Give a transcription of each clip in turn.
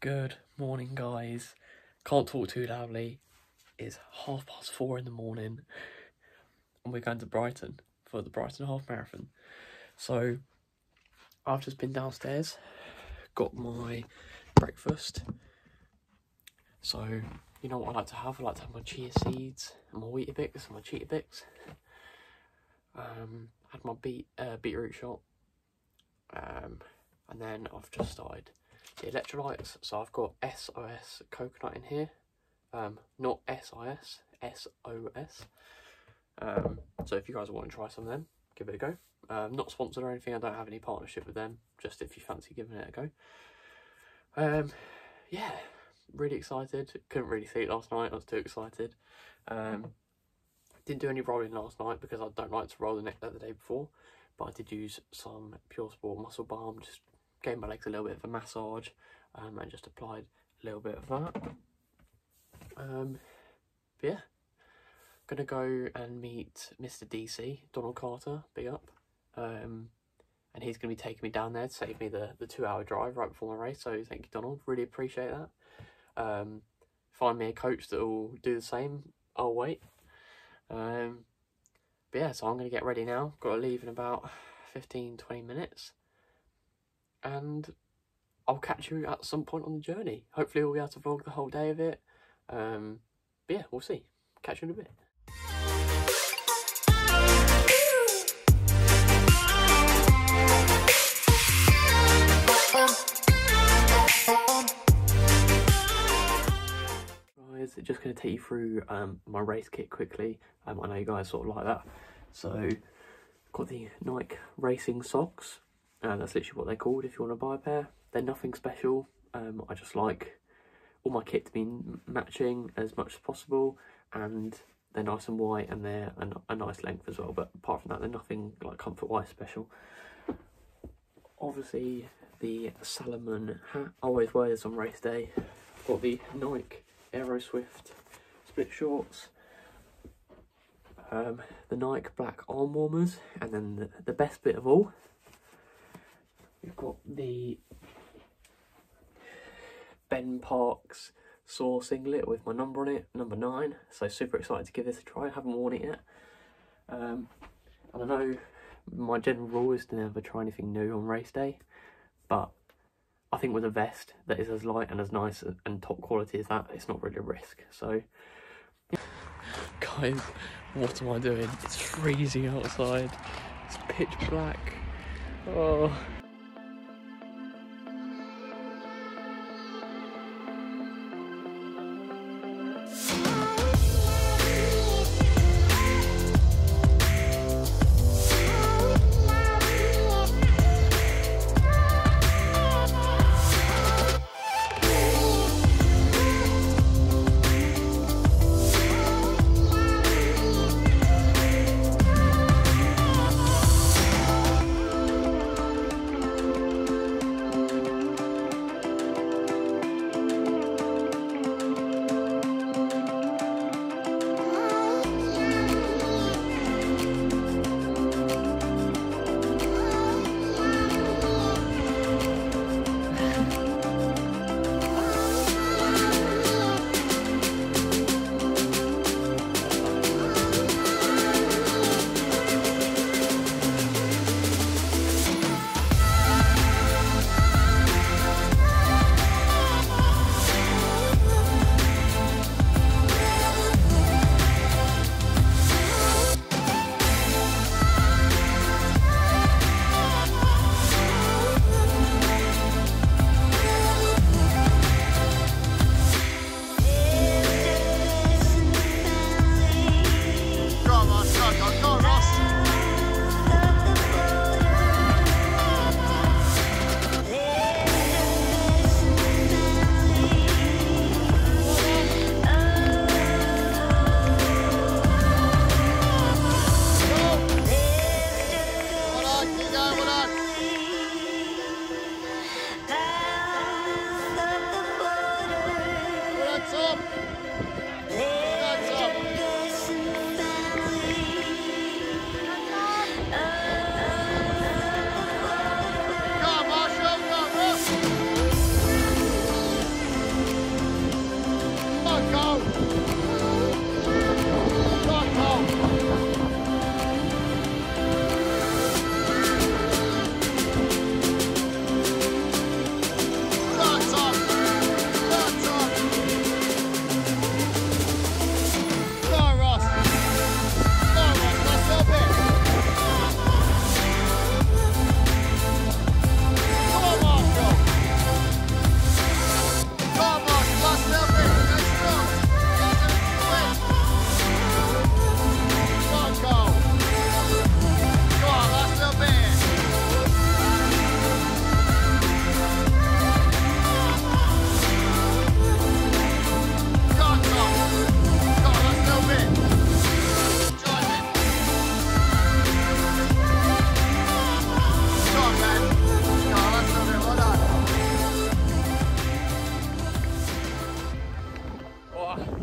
Good morning, guys. Can't talk too loudly. It's 4:30 in the morning and we're going to Brighton for the Brighton half marathon. So I've just been downstairs, got my breakfast. So you know what I like to have? I like to have my chia seeds and my Weetabix and my Cheetabix. Had my beetroot shot, and then I've just started the electrolytes. So I've got SOS coconut in here, not SIS, SOS. So if you guys want to try some of them, give it a go. Not sponsored or anything, I don't have any partnership with them, just if you fancy giving it a go. Yeah, really excited. Couldn't really sleep last night, I was too excited. Didn't do any rolling last night because I don't like to roll the day before, but I did use some Pure Sport muscle balm, just gave my legs a little bit of a massage, and just applied a little bit of that. But yeah, gonna go and meet Mr. DC, Donald Carter, big up, and he's gonna be taking me down there to save me the 2-hour drive right before my race, so thank you, Donald, really appreciate that. Find me a coach that will do the same, I'll wait. But yeah, so I'm gonna get ready now, gotta leave in about 15-20 minutes. And I'll catch you at some point on the journey. Hopefully we'll be able to vlog the whole day of it. But yeah, we'll see. Catch you in a bit. Guys, just going to take you through my race kit quickly. I know you guys sort of like that. So, got the Nike racing socks. That's literally what they're called if you want to buy a pair. They're nothing special. I just like all my kit to be matching as much as possible, and they're nice and white, and they're a nice length as well, but apart from that they're nothing like comfort wise special. Obviously the Salomon hat, I always wear this on race day. I've got the Nike Aero Swift split shorts, the Nike black arm warmers, and then the best bit of all, we've got the Ben Parkes saw singlet with my number on it, number 9. So super excited to give this a try. I haven't worn it yet. And I know my general rule is to never try anything new on race day, but I think with a vest that is as light and as nice and top quality as that, it's not really a risk. So, yeah. Guys, what am I doing? It's freezing outside. It's pitch black. Oh.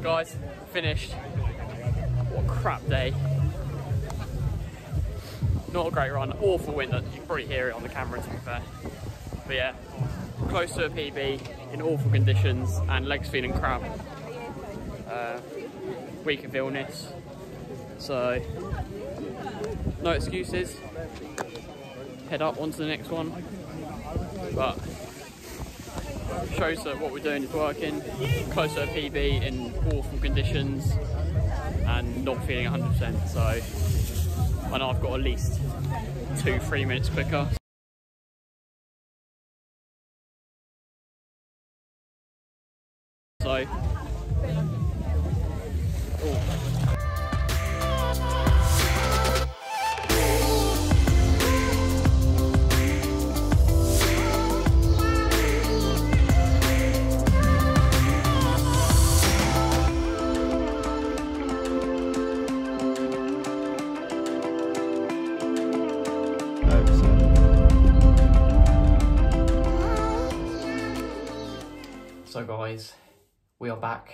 guys, finished. What a crap day. Not a great run, awful wind, you can probably hear it on the camera to be fair. But yeah, close to a PB in awful conditions and legs feeling cramped. Week of illness, so no excuses. Head up onto the next one, but shows that what we're doing is working. Close to a PB in awful conditions and not feeling 100%. So I know I've got at least 2-3 minutes quicker. So. So guys, we are back.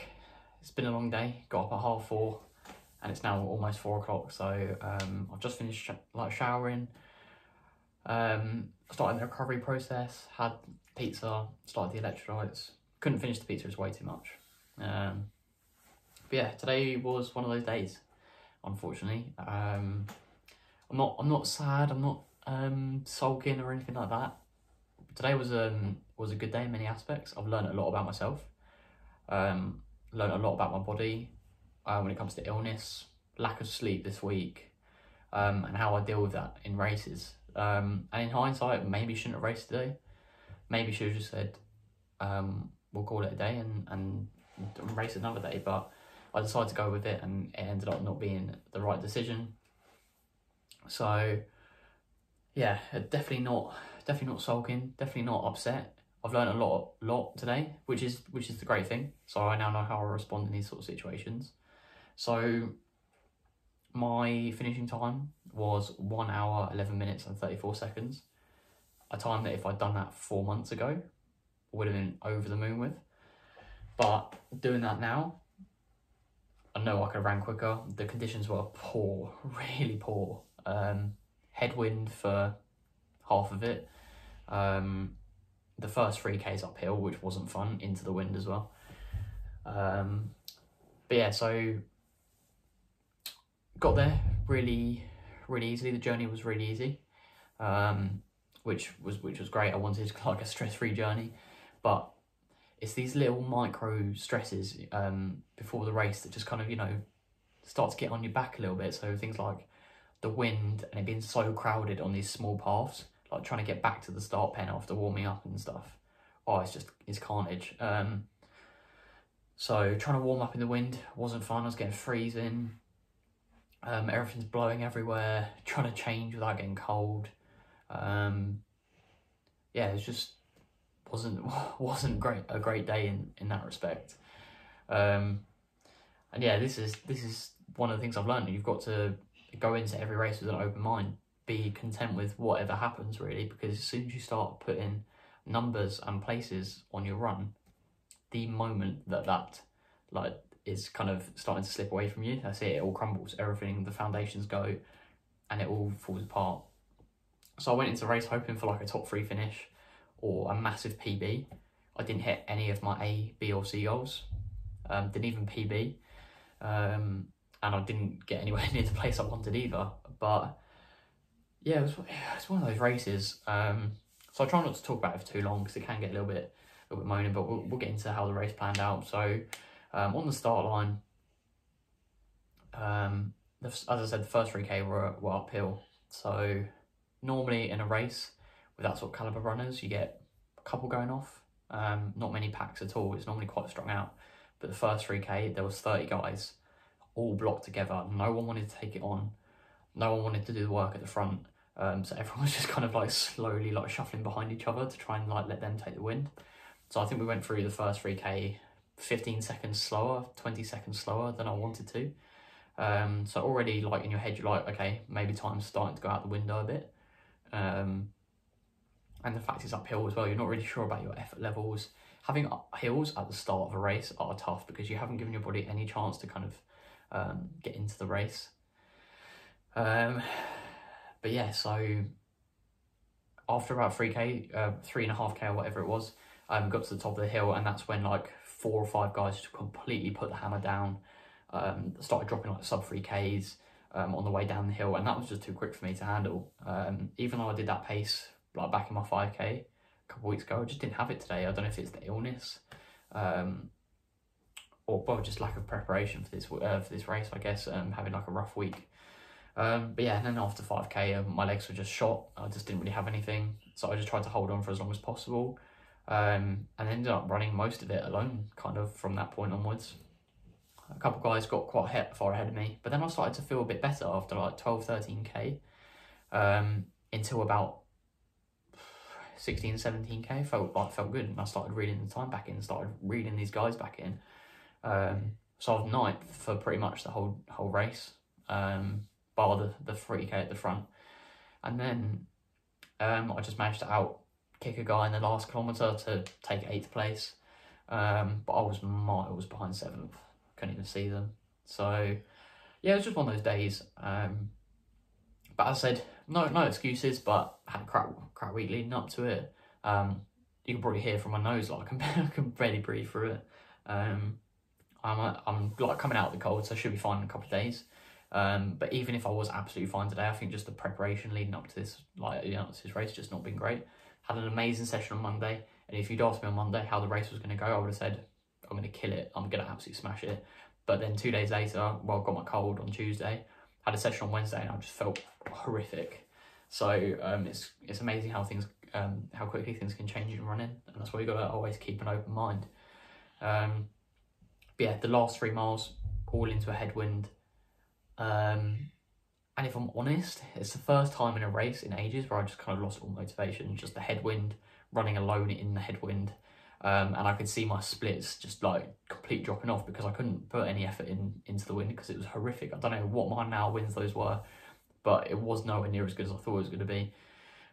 It's been a long day. Got up at 4:30 and it's now almost 4 o'clock. So I've just finished showering, started the recovery process, had pizza, started the electrolytes. Couldn't finish the pizza, it was way too much. But yeah, today was one of those days, unfortunately. I'm not sad. I'm not sulking or anything like that. Today was a good day in many aspects. I've learned a lot about myself, learned a lot about my body when it comes to illness, lack of sleep this week, and how I deal with that in races. And in hindsight, maybe shouldn't have raced today. Maybe should have just said, we'll call it a day and race another day. But I decided to go with it and it ended up not being the right decision. So yeah, definitely not sulking, definitely not upset. I've learned a lot today, which is the great thing. So I now know how I respond in these sort of situations. So my finishing time was 1 hour, 11 minutes and 34 seconds. A time that if I'd done that 4 months ago, I would have been over the moon with. But doing that now, I know I could have ran quicker. The conditions were poor, really poor. Headwind for half of it. The first 3K's uphill, which wasn't fun, into the wind as well. But yeah, so got there really easily. The journey was really easy, which was great. I wanted like a stress-free journey, but it's these little micro stresses before the race that just kind of, you know, start to get on your back a little bit. So things like the wind and it being so crowded on these small paths, like trying to get back to the start pen after warming up and stuff. Oh, it's carnage. So trying to warm up in the wind wasn't fun. I was getting freezing. Everything's blowing everywhere. Trying to change without getting cold. Yeah, it just wasn't a great day in that respect. And yeah, this is one of the things I've learned. You've got to go into every race with an open mind. Be content with whatever happens, really, because as soon as you start putting numbers and places on your run, the moment that like is kind of starting to slip away from you, that's it. It all crumbles, everything, the foundations go, and it all falls apart. So I went into the race hoping for like a top 3 finish or a massive PB. I didn't hit any of my A, B or C goals. Didn't even PB, and I didn't get anywhere near the place I wanted either. But yeah, it's one of those races. So I try not to talk about it for too long because it can get a little bit moaning, but we'll get into how the race planned out. So on the start line, as I said, the first 3K were uphill. So normally in a race with that sort of calibre runners, you get a couple going off, not many packs at all. It's normally quite strung out. But the first 3K, there was 30 guys all blocked together. No one wanted to take it on. No one wanted to do the work at the front. So everyone was just kind of like slowly like shuffling behind each other to try and like let them take the wind. So I think we went through the first 3K 15 seconds slower, 20 seconds slower than I wanted to. So already like in your head, you're like, okay, maybe time's starting to go out the window a bit. And the fact it's uphill as well, you're not really sure about your effort levels. having hills at the start of a race are tough because you haven't given your body any chance to kind of get into the race. But yeah, so after about 3K, 3.5K or whatever it was, got to the top of the hill, and that's when like 4 or 5 guys just completely put the hammer down, started dropping like sub 3Ks on the way down the hill, and that was just too quick for me to handle. Even though I did that pace like back in my 5K a couple weeks ago, I just didn't have it today. I don't know if it's the illness, or well, just lack of preparation for this race, I guess. Having like a rough week. But yeah, and then after 5K, my legs were just shot. I just didn't really have anything, so I just tried to hold on for as long as possible, and ended up running most of it alone, kind of from that point onwards. A couple guys got quite far ahead of me, but then I started to feel a bit better after like 12, 13K, until about 16, 17K, felt good, and I started reeling the time back in, started reeling these guys back in. So I was ninth for pretty much the whole race, bar the 3K at the front, and then I just managed to out kick a guy in the last kilometre to take 8th place, but I was miles behind 7th, couldn't even see them. So yeah, it was just one of those days. But as I said, no excuses, but I had a crap week leading up to it. You can probably hear from my nose, like I can barely breathe through it. I'm like coming out of the cold, so I should be fine in a couple of days. But even if I was absolutely fine today, I think just the preparation leading up to this, this race, just not been great. Had an amazing session on Monday, and if you'd asked me on Monday how the race was going to go, I would have said, I'm going to kill it, I'm going to absolutely smash it. But then 2 days later, well, I got my cold on Tuesday, had a session on Wednesday, and I just felt horrific. So it's amazing how things, how quickly things can change in running, and that's why you've got to always keep an open mind. But yeah, the last 3 miles, all into a headwind. And if I'm honest, it's the first time in a race in ages where I just kind of lost all motivation, just the headwind, running alone in the headwind. And I could see my splits just like complete dropping off because I couldn't put any effort into the wind because it was horrific. I don't know what my now wins those were, but it was nowhere near as good as I thought it was going to be.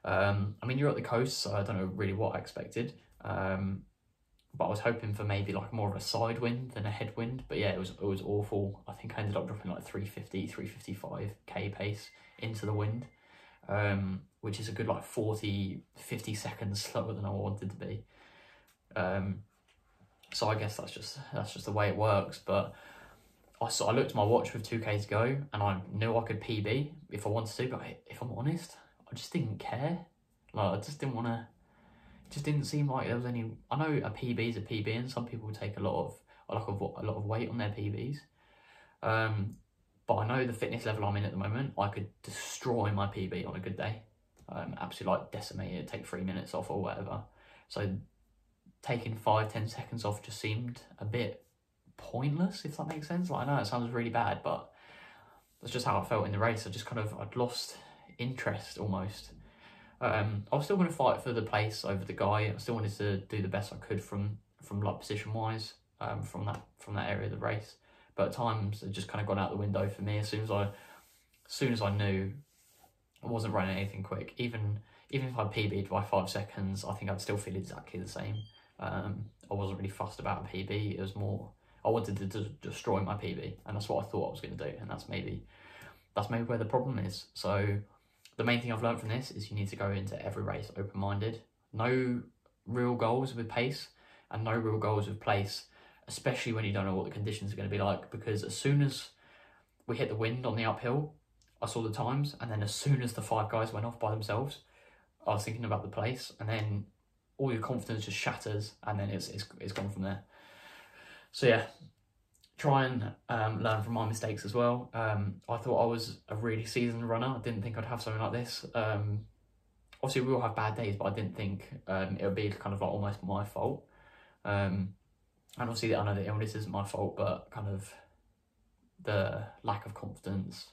I mean, you're at the coast, so I don't know really what I expected. But I was hoping for maybe like more of a side wind than a headwind. But yeah, it was awful. I think I ended up dropping like 350, 355K pace into the wind, which is a good like 40, 50 seconds slower than I wanted to be. So I guess that's just the way it works. But I looked at my watch with 2K to go, and I knew I could PB if I wanted to. But if I'm honest, I just didn't care. Like I just didn't want to. Just didn't seem like there was any. I know a PB is a PB, and some people take a lot of weight on their PBs. But I know the fitness level I'm in at the moment, I could destroy my PB on a good day. Absolutely like decimate it, take 3 minutes off or whatever. So taking 5-10 seconds off just seemed a bit pointless, if that makes sense. Like I know it sounds really bad, but that's just how I felt in the race. I just kind of I'd lost interest almost. I was still going to fight for the place over the guy. I still wanted to do the best I could from like position wise, from that area of the race. But at times it just kind of gone out the window for me. As soon as I knew I wasn't running anything quick, even if I PB'd by 5 seconds, I think I'd still feel exactly the same. I wasn't really fussed about a PB. It was more I wanted to destroy my PB, and that's what I thought I was going to do. And that's maybe where the problem is. So. The main thing I've learned from this is you need to go into every race open-minded. No real goals with pace and no real goals with place, especially when you don't know what the conditions are going to be like, because as soon as we hit the wind on the uphill, I saw the times, and then as soon as the 5 guys went off by themselves, I was thinking about the place, and then all your confidence just shatters, and then it's gone from there. So yeah. Try and learn from my mistakes as well. I thought I was a really seasoned runner. I didn't think I'd have something like this. Obviously, we all have bad days, but I didn't think it would be kind of like almost my fault. And obviously, I know the illness isn't my fault, but kind of the lack of confidence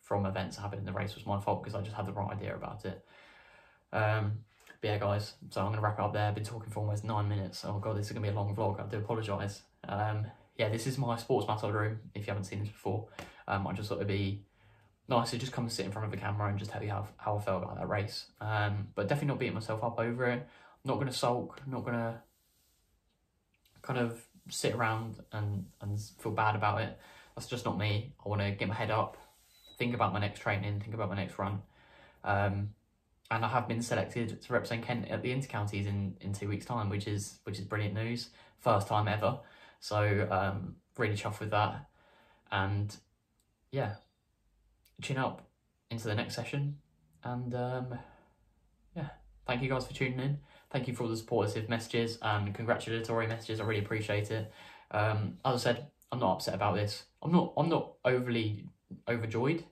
from events happening in the race was my fault because I just had the right idea about it. But yeah, guys, so I'm going to wrap it up there. I've been talking for almost 9 minutes. Oh, God, this is going to be a long vlog. I do apologise. Yeah, this is my sports massage room, if you haven't seen this before. I just thought it'd be nice to just come and sit in front of a camera and just tell you how I felt about that race. But definitely not beating myself up over it. I'm not going to sulk, I'm not going to kind of sit around and feel bad about it. That's just not me. I want to get my head up, think about my next training, think about my next run. And I have been selected to represent Kent at the Intercounties in 2 weeks' time, which is brilliant news. First time ever. So really chuffed with that. And yeah, tune up into the next session. And yeah, thank you guys for tuning in. Thank you for all the supportive messages and congratulatory messages. I really appreciate it. As I said, I'm not upset about this. I'm not overly overjoyed.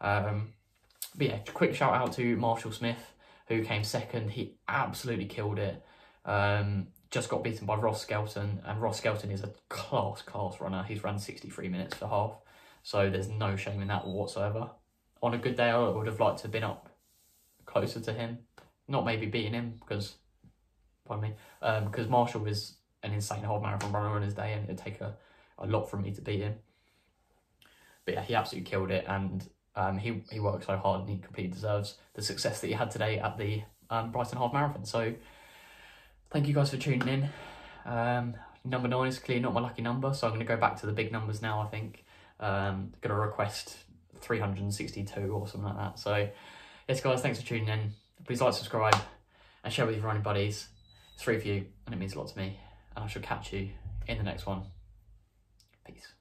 But yeah, quick shout out to Marshall Smith, who came second. He absolutely killed it. Just got beaten by Ross Skelton, and Ross Skelton is a class runner. He's run 63 minutes for half, so there's no shame in that whatsoever. On a good day, I would have liked to have been up closer to him, not maybe beating him, because, pardon me, because Marshall is an insane hard marathon runner on his day, and it'd take a lot from me to beat him. But yeah, he absolutely killed it, and he worked so hard, and he completely deserves the success that he had today at the Brighton Half Marathon. So thank you guys for tuning in. Number 9 is clearly not my lucky number, so I'm going to go back to the big numbers now, I think. Going to request 362 or something like that. So yes, guys, thanks for tuning in. Please like, subscribe, and share with your running buddies. It's free for you, and it means a lot to me. And I shall catch you in the next one. Peace.